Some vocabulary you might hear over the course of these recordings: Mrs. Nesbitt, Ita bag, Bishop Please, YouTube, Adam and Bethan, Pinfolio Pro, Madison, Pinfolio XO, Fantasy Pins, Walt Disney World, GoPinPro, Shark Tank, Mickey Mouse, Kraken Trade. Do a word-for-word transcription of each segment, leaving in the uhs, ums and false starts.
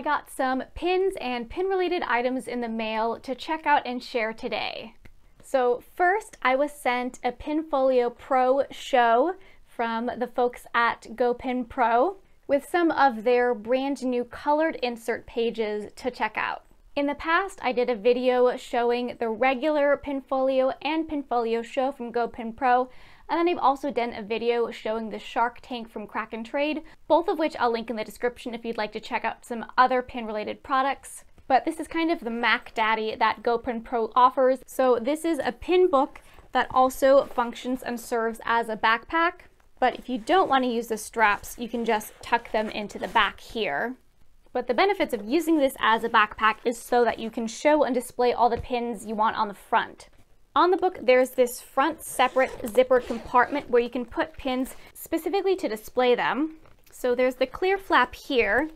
I got some pins and pin related items in the mail to check out and share today. So first I was sent a Pinfolio Pro show from the folks at GoPinPro with some of their brand new colored insert pages to check out. In the past, I did a video showing the regular Pinfolio and Pinfolio show from GoPinPro, and then I've also done a video showing the Shark Tank from Kraken Trade, both of which I'll link in the description if you'd like to check out some other pin-related products. But this is kind of the Mac Daddy that GoPinPro offers. So this is a pin book that also functions and serves as a backpack. But if you don't want to use the straps, you can just tuck them into the back here. But the benefits of using this as a backpack is so that you can show and display all the pins you want on the front. On the book, there's this front separate zippered compartment where you can put pins specifically to display them. So there's the clear flap here,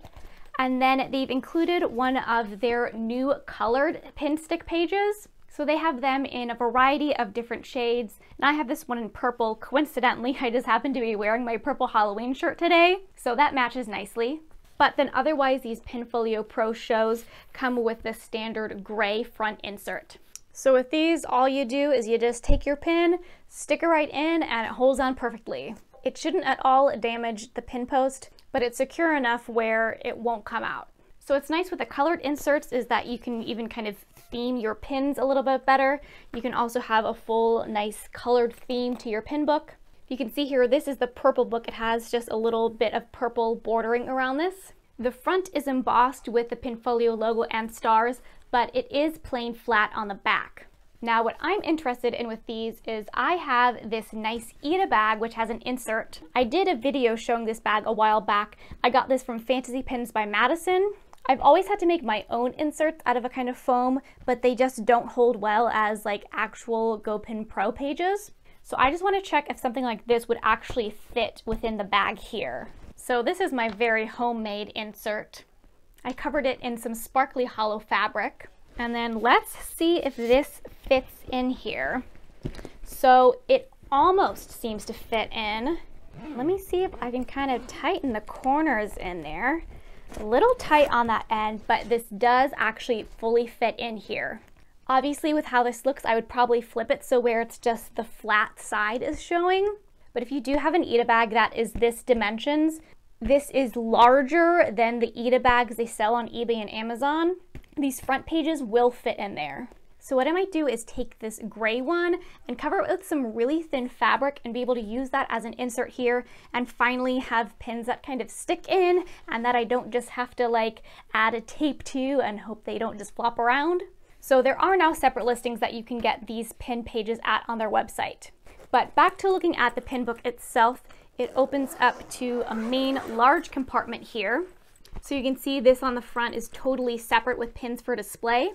and then they've included one of their new colored pin stick pages. So they have them in a variety of different shades, and I have this one in purple. Coincidentally, I just happen to be wearing my purple Halloween shirt today, so that matches nicely. But then otherwise, these Pinfolio Pro shows come with the standard gray front insert. So with these, all you do is you just take your pin, stick it right in, and it holds on perfectly. It shouldn't at all damage the pin post, but it's secure enough where it won't come out. So what's nice with the colored inserts is that you can even kind of theme your pins a little bit better. You can also have a full, nice colored theme to your pin book. You can see here, this is the purple book. It has just a little bit of purple bordering around this. The front is embossed with the Pinfolio logo and stars, but it is plain flat on the back. Now what I'm interested in with these is I have this nice Ita bag, which has an insert. I did a video showing this bag a while back. I got this from Fantasy Pins by Madison. I've always had to make my own inserts out of a kind of foam, but they just don't hold well as like actual GoPinPro pages. So I just want to check if something like this would actually fit within the bag here. So this is my very homemade insert. I covered it in some sparkly hollow fabric. And then let's see if this fits in here. So it almost seems to fit in. Let me see if I can kind of tighten the corners in there. It's a little tight on that end, but this does actually fully fit in here. Obviously, with how this looks, I would probably flip it so where it's just the flat side is showing. But if you do have an Ita bag that is this dimensions, this is larger than the Ita bags they sell on eBay and Amazon. These front pages will fit in there. So what I might do is take this gray one and cover it with some really thin fabric and be able to use that as an insert here, and finally have pins that kind of stick in and that I don't just have to like add a tape to and hope they don't just flop around. So there are now separate listings that you can get these pin pages at on their website. But back to looking at the pin book itself, it opens up to a main large compartment here. So you can see this on the front is totally separate with pins for display.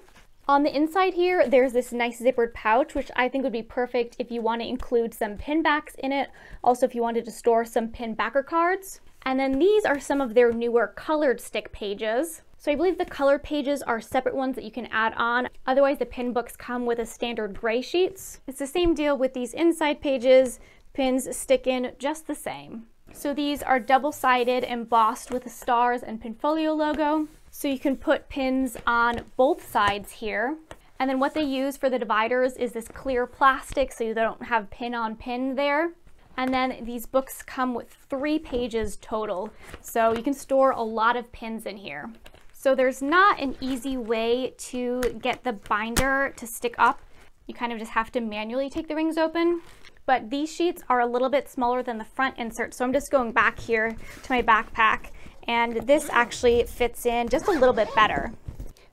On the inside here, there's this nice zippered pouch, which I think would be perfect if you want to include some pin backs in it. Also, if you wanted to store some pin backer cards. And then these are some of their newer colored stick pages. So I believe the colored pages are separate ones that you can add on. Otherwise, the pin books come with a standard gray sheets. It's the same deal with these inside pages. Pins stick in just the same. So these are double-sided, embossed with the stars and Pinfolio logo. So you can put pins on both sides here. And then what they use for the dividers is this clear plastic so you don't have pin on pin there. And then these books come with three pages total. So you can store a lot of pins in here. So there's not an easy way to get the binder to stick up. You kind of just have to manually take the rings open. But these sheets are a little bit smaller than the front insert. So I'm just going back here to my backpack, and this actually fits in just a little bit better.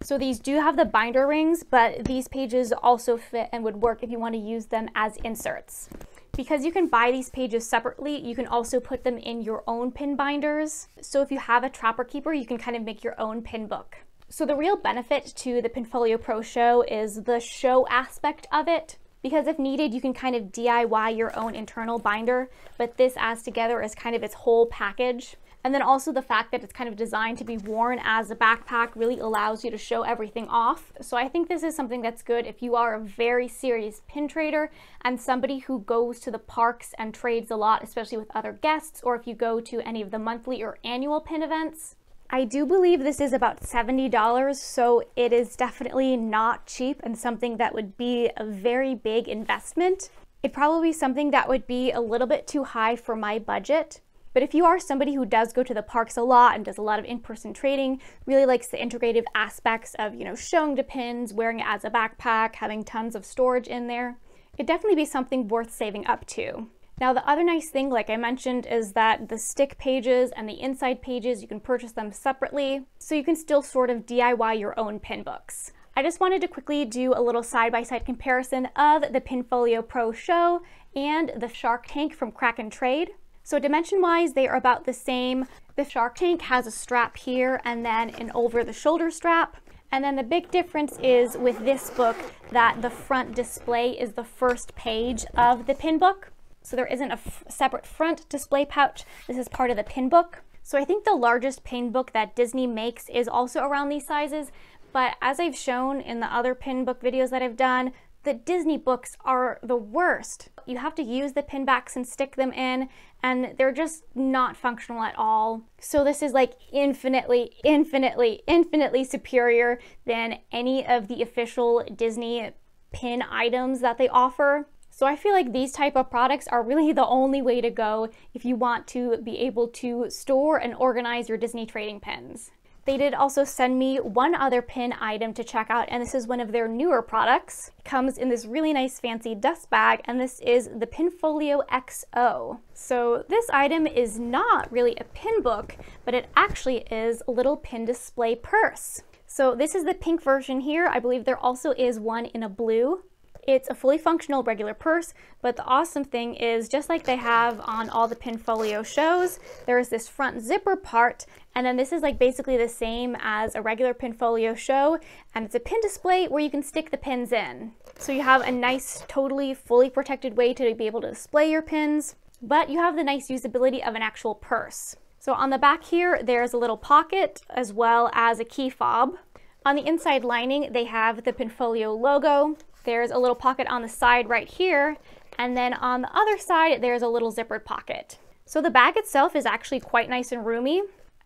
So these do have the binder rings, but these pages also fit and would work if you want to use them as inserts. Because you can buy these pages separately, you can also put them in your own pin binders. So if you have a trapper keeper, you can kind of make your own pin book. So the real benefit to the Pinfolio Pro show is the show aspect of it, because if needed, you can kind of D I Y your own internal binder, but this as together is kind of its whole package. And then also the fact that it's kind of designed to be worn as a backpack really allows you to show everything off. So I think this is something that's good if you are a very serious pin trader and somebody who goes to the parks and trades a lot, especially with other guests, or if you go to any of the monthly or annual pin events. I do believe this is about seventy dollars, so it is definitely not cheap and something that would be a very big investment. It'd probably be something that would be a little bit too high for my budget. But if you are somebody who does go to the parks a lot and does a lot of in-person trading, really likes the integrative aspects of, you know, showing the pins, wearing it as a backpack, having tons of storage in there, it'd definitely be something worth saving up to. Now, the other nice thing, like I mentioned, is that the stick pages and the inside pages, you can purchase them separately, so you can still sort of D I Y your own pin books. I just wanted to quickly do a little side-by-side comparison of the Pinfolio Pro Show and the Shark Tank from Kraken Trade. So dimension-wise, they are about the same. The Shark Tank has a strap here and then an over-the-shoulder strap. And then the big difference is with this book that the front display is the first page of the pin book. So there isn't a separate front display pouch. This is part of the pin book. So I think the largest pin book that Disney makes is also around these sizes, but as I've shown in the other pin book videos that I've done, the Disney books are the worst. You have to use the pin backs and stick them in, and they're just not functional at all. So this is like infinitely, infinitely, infinitely superior than any of the official Disney pin items that they offer. So I feel like these type of products are really the only way to go if you want to be able to store and organize your Disney trading pins. They did also send me one other pin item to check out, and this is one of their newer products. It comes in this really nice fancy dust bag, and this is the Pinfolio X O. So this item is not really a pin book, but it actually is a little pin display purse. So this is the pink version here. I believe there also is one in a blue. It's a fully functional regular purse, but the awesome thing is, just like they have on all the Pinfolio shows, there is this front zipper part, and then this is like basically the same as a regular Pinfolio show, and it's a pin display where you can stick the pins in. So you have a nice, totally fully protected way to be able to display your pins, but you have the nice usability of an actual purse. So on the back here, there's a little pocket as well as a key fob. On the inside lining, they have the Pinfolio logo. There's a little pocket on the side right here, and then on the other side, there's a little zippered pocket. So the bag itself is actually quite nice and roomy.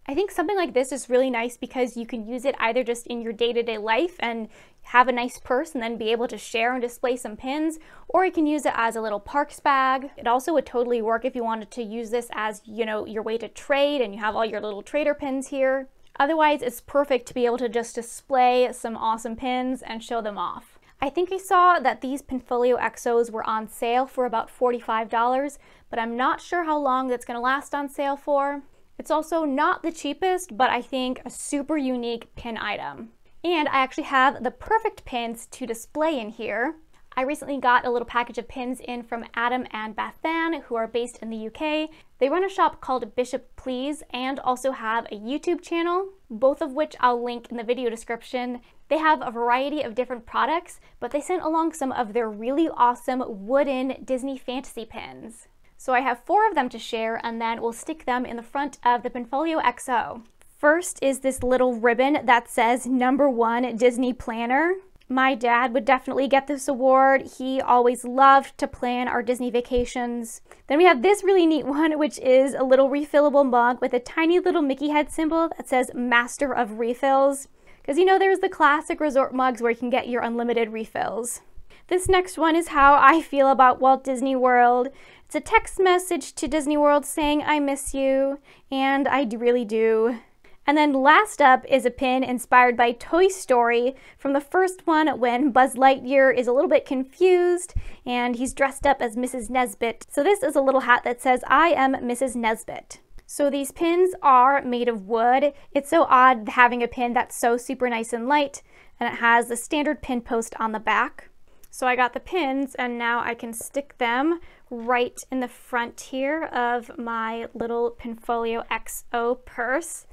I think something like this is really nice because you can use it either just in your day-to-day life and have a nice purse and then be able to share and display some pins, or you can use it as a little parks bag. It also would totally work if you wanted to use this as, you know, your way to trade, and you have all your little trader pins here. Otherwise, it's perfect to be able to just display some awesome pins and show them off. I think I saw that these Pinfolio X Os were on sale for about forty-five dollars, but I'm not sure how long that's going to last on sale for. It's also not the cheapest, but I think a super unique pin item. And I actually have the perfect pins to display in here. I recently got a little package of pins in from Adam and Bethan, who are based in the U K. They run a shop called Bishop Please and also have a YouTube channel, both of which I'll link in the video description. They have a variety of different products, but they sent along some of their really awesome wooden Disney Fantasy Pins. So I have four of them to share, and then we'll stick them in the front of the Pinfolio X O. First is this little ribbon that says number one Disney Planner. My dad would definitely get this award. He always loved to plan our Disney vacations. Then we have this really neat one, which is a little refillable mug with a tiny little Mickey head symbol that says Master of Refills. Because, you know, there's the classic resort mugs where you can get your unlimited refills. This next one is how I feel about Walt Disney World. It's a text message to Disney World saying, I miss you, and I really do. And then last up is a pin inspired by Toy Story from the first one, when Buzz Lightyear is a little bit confused and he's dressed up as Missus Nesbitt. So this is a little hat that says, I am Missus Nesbitt. So these pins are made of wood. It's so odd having a pin that's so super nice and light, and it has the standard pin post on the back. So I got the pins, and now I can stick them right in the front here of my little Pinfolio X O purse.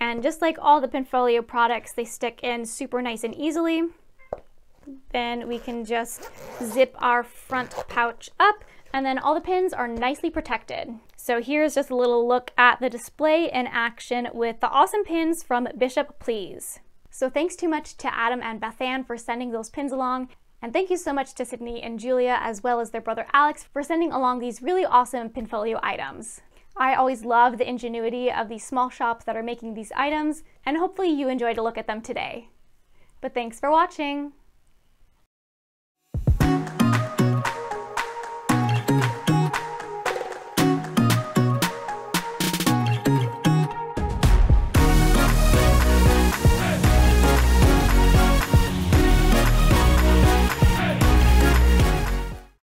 And just like all the Pinfolio products, they stick in super nice and easily. Then we can just zip our front pouch up, and then all the pins are nicely protected. So here's just a little look at the display in action with the awesome pins from Bishop Please. So thanks too much to Adam and Bethan for sending those pins along, and thank you so much to Sydney and Julia, as well as their brother Alex, for sending along these really awesome Pinfolio items. I always love the ingenuity of these small shops that are making these items, and hopefully you enjoyed a look at them today. But thanks for watching!